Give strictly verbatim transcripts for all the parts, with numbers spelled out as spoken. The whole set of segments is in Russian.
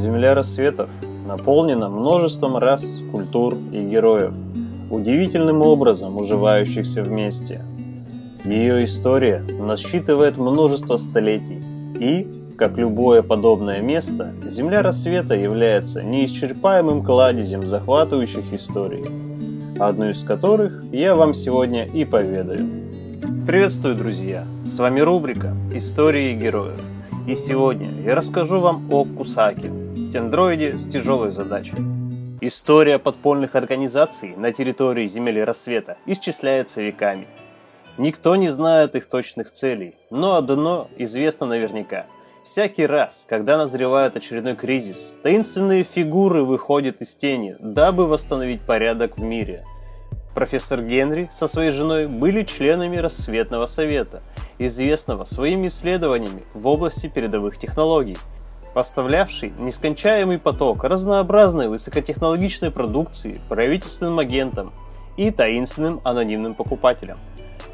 Земля Рассветов наполнена множеством рас, культур и героев, удивительным образом уживающихся вместе. Ее история насчитывает множество столетий, и, как любое подобное место, Земля Рассвета является неисчерпаемым кладезем захватывающих историй, одну из которых я вам сегодня и поведаю. Приветствую, друзья! С вами рубрика «Истории героев». И сегодня я расскажу вам о Кусаке, дендроиде с тяжелой задачей. История подпольных организаций на территории Земли Рассвета исчисляется веками. Никто не знает их точных целей, но одно известно наверняка. Всякий раз, когда назревает очередной кризис, таинственные фигуры выходят из тени, дабы восстановить порядок в мире. Профессор Генри со своей женой были членами Рассветного совета, известного своими исследованиями в области передовых технологий, поставлявший нескончаемый поток разнообразной высокотехнологичной продукции правительственным агентам и таинственным анонимным покупателям.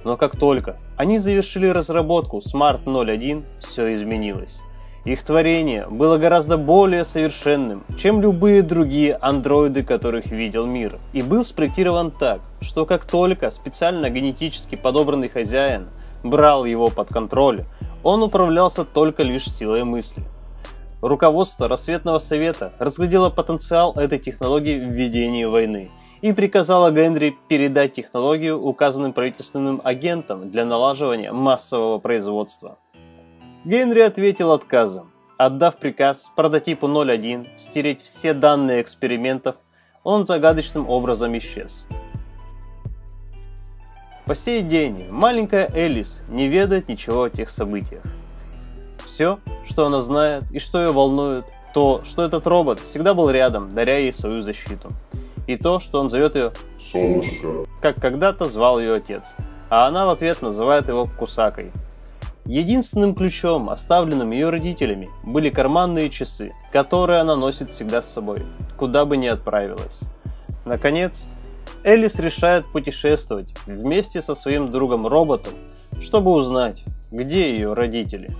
Но как только они завершили разработку Смарт ноль один, все изменилось. Их творение было гораздо более совершенным, чем любые другие андроиды, которых видел мир, и был спроектирован так, что как только специально генетически подобранный хозяин брал его под контроль, он управлялся только лишь силой мысли. Руководство Рассветного совета разглядело потенциал этой технологии в ведении войны и приказало Генри передать технологию указанным правительственным агентам для налаживания массового производства. Генри ответил отказом, отдав приказ прототипу ноль один стереть все данные экспериментов, он загадочным образом исчез. По сей день маленькая Элис не ведает ничего о тех событиях. Все, что она знает и что ее волнует, то, что этот робот всегда был рядом, даря ей свою защиту. И то, что он зовет ее «Солнышко», как когда-то звал ее отец, а она в ответ называет его Кусакой. Единственным ключом, оставленным ее родителями, были карманные часы, которые она носит всегда с собой, куда бы ни отправилась. Наконец, Элис решает путешествовать вместе со своим другом-роботом, чтобы узнать, где ее родители.